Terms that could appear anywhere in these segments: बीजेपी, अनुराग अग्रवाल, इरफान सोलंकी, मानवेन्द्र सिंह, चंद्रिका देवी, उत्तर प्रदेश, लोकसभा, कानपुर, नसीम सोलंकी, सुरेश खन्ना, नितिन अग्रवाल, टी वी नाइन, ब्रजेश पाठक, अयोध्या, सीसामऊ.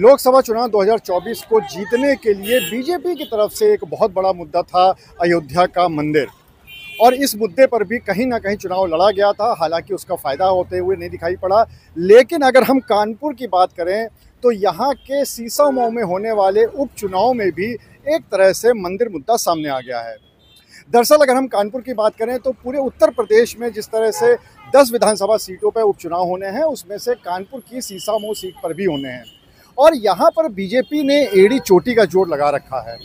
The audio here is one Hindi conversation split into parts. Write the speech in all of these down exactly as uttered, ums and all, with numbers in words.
लोकसभा चुनाव दो हज़ार चौबीस को जीतने के लिए बीजेपी की तरफ से एक बहुत बड़ा मुद्दा था अयोध्या का मंदिर, और इस मुद्दे पर भी कहीं ना कहीं चुनाव लड़ा गया था। हालांकि उसका फ़ायदा होते हुए नहीं दिखाई पड़ा। लेकिन अगर हम कानपुर की बात करें तो यहाँ के सीसामऊ में होने वाले उपचुनाव में भी एक तरह से मंदिर मुद्दा सामने आ गया है। दरअसल अगर हम कानपुर की बात करें तो पूरे उत्तर प्रदेश में जिस तरह से दस विधानसभा सीटों पर उपचुनाव होने हैं, उसमें से कानपुर की सीसामऊ सीट पर भी होने हैं, और यहाँ पर बीजेपी ने एड़ी चोटी का जोर लगा रखा है।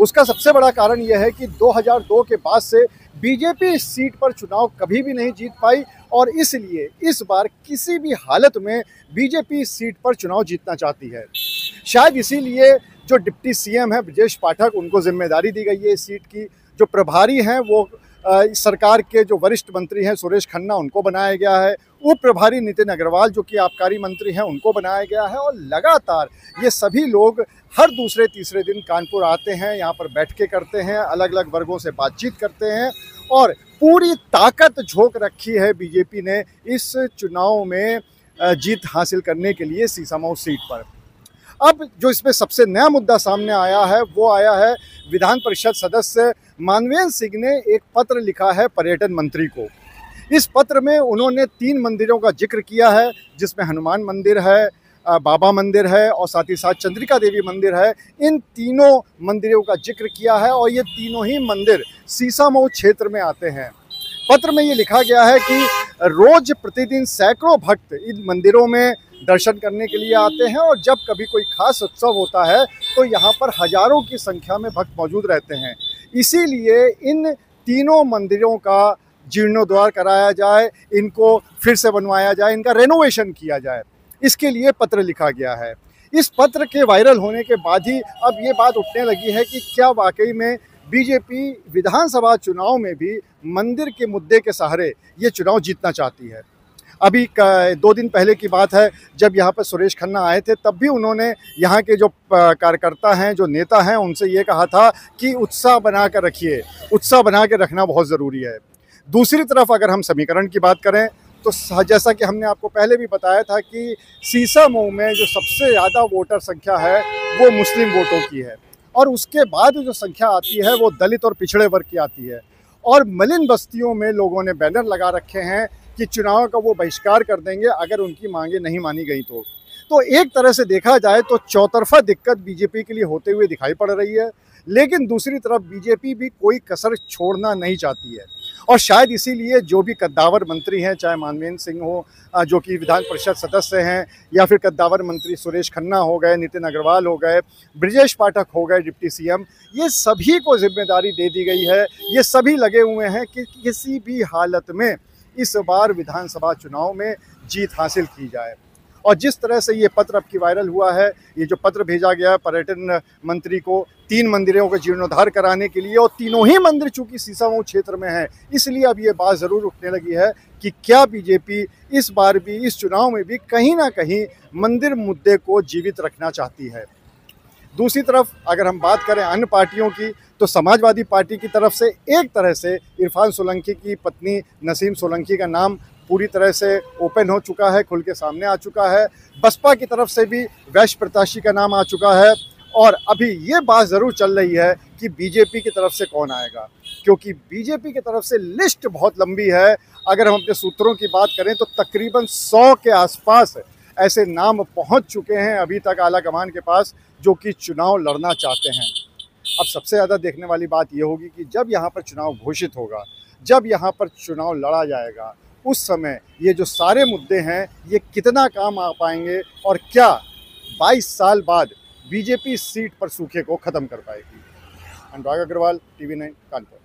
उसका सबसे बड़ा कारण यह है कि दो हज़ार दो के बाद से बीजेपी इस सीट पर चुनाव कभी भी नहीं जीत पाई, और इसलिए इस बार किसी भी हालत में बीजेपी इस सीट पर चुनाव जीतना चाहती है। शायद इसीलिए जो डिप्टी सीएम है ब्रजेश पाठक, उनको जिम्मेदारी दी गई है इस सीट की। जो प्रभारी हैं वो आ, सरकार के जो वरिष्ठ मंत्री हैं सुरेश खन्ना, उनको बनाया गया है। उप प्रभारी नितिन अग्रवाल जो कि आबकारी मंत्री हैं, उनको बनाया गया है। और लगातार ये सभी लोग हर दूसरे तीसरे दिन कानपुर आते हैं, यहाँ पर बैठकें करते हैं, अलग अलग वर्गों से बातचीत करते हैं, और पूरी ताकत झोंक रखी है बीजेपी ने इस चुनाव में जीत हासिल करने के लिए सीसामऊ सीट पर। अब जो इसमें सबसे नया मुद्दा सामने आया है वो आया है विधान परिषद सदस्य मानवेन्द्र सिंह ने एक पत्र लिखा है पर्यटन मंत्री को। इस पत्र में उन्होंने तीन मंदिरों का जिक्र किया है, जिसमें हनुमान मंदिर है, बाबा मंदिर है, और साथ ही साथ चंद्रिका देवी मंदिर है। इन तीनों मंदिरों का जिक्र किया है, और ये तीनों ही मंदिर सीसामऊ क्षेत्र में आते हैं। पत्र में ये लिखा गया है कि रोज प्रतिदिन सैकड़ों भक्त इन मंदिरों में दर्शन करने के लिए आते हैं, और जब कभी कोई खास उत्सव होता है तो यहाँ पर हजारों की संख्या में भक्त मौजूद रहते हैं। इसीलिए इन तीनों मंदिरों का जीर्णोद्धार कराया जाए, इनको फिर से बनवाया जाए, इनका रेनोवेशन किया जाए, इसके लिए पत्र लिखा गया है। इस पत्र के वायरल होने के बाद ही अब ये बात उठने लगी है कि क्या वाकई में बीजेपी विधानसभा चुनाव में भी मंदिर के मुद्दे के सहारे ये चुनाव जीतना चाहती है। अभी दो दिन पहले की बात है, जब यहाँ पर सुरेश खन्ना आए थे, तब भी उन्होंने यहाँ के जो कार्यकर्ता हैं, जो नेता हैं, उनसे ये कहा था कि उत्साह बना कर रखिए, उत्साह बना कर रखना बहुत ज़रूरी है। दूसरी तरफ अगर हम समीकरण की बात करें तो जैसा कि हमने आपको पहले भी बताया था कि सीसामऊ में जो सबसे ज़्यादा वोटर संख्या है वो मुस्लिम वोटों की है, और उसके बाद जो संख्या आती है वो दलित और पिछड़े वर्ग की आती है। और मलिन बस्तियों में लोगों ने बैनर लगा रखे हैं कि चुनाव का वो बहिष्कार कर देंगे अगर उनकी मांगे नहीं मानी गई तो। तो एक तरह से देखा जाए तो चौतरफा दिक्कत बीजेपी के लिए होते हुए दिखाई पड़ रही है। लेकिन दूसरी तरफ बीजेपी भी कोई कसर छोड़ना नहीं चाहती है, और शायद इसीलिए जो भी कद्दावर मंत्री हैं, चाहे मानवेन्द्र सिंह हो जो कि विधान परिषद सदस्य हैं, या फिर कद्दावर मंत्री सुरेश खन्ना हो गए, नितिन अग्रवाल हो गए, ब्रजेश पाठक हो गए डिप्टी सीएम, ये सभी को जिम्मेदारी दे दी गई है। ये सभी लगे हुए हैं कि किसी भी हालत में इस बार विधानसभा चुनाव में जीत हासिल की जाए। और जिस तरह से ये पत्र अब की वायरल हुआ है, ये जो पत्र भेजा गया है पर्यटन मंत्री को तीन मंदिरों का जीर्णोद्धार कराने के लिए, और तीनों ही मंदिर चूँकि सीसामऊ क्षेत्र में है, इसलिए अब ये बात ज़रूर उठने लगी है कि क्या बीजेपी इस बार भी, इस चुनाव में भी कहीं ना कहीं मंदिर मुद्दे को जीवित रखना चाहती है। दूसरी तरफ अगर हम बात करें अन्य पार्टियों की, तो समाजवादी पार्टी की तरफ से एक तरह से इरफान सोलंकी की पत्नी नसीम सोलंकी का नाम पूरी तरह से ओपन हो चुका है, खुल के सामने आ चुका है। बसपा की तरफ से भी वैश्य प्रत्याशी का नाम आ चुका है, और अभी ये बात ज़रूर चल रही है कि बीजेपी की तरफ से कौन आएगा, क्योंकि बीजेपी की तरफ से लिस्ट बहुत लंबी है। अगर हम अपने सूत्रों की बात करें तो तकरीबन सौ के आसपास ऐसे नाम पहुंच चुके हैं अभी तक आलाकमान के पास, जो कि चुनाव लड़ना चाहते हैं। अब सबसे ज़्यादा देखने वाली बात यह होगी कि जब यहाँ पर चुनाव घोषित होगा, जब यहाँ पर चुनाव लड़ा जाएगा, उस समय ये जो सारे मुद्दे हैं ये कितना काम आ पाएंगे, और क्या बाईस साल बाद बीजेपी सीट पर सूखे को ख़त्म कर पाएगी। अनुराग अग्रवाल, टी वी नाइन, कानपुर।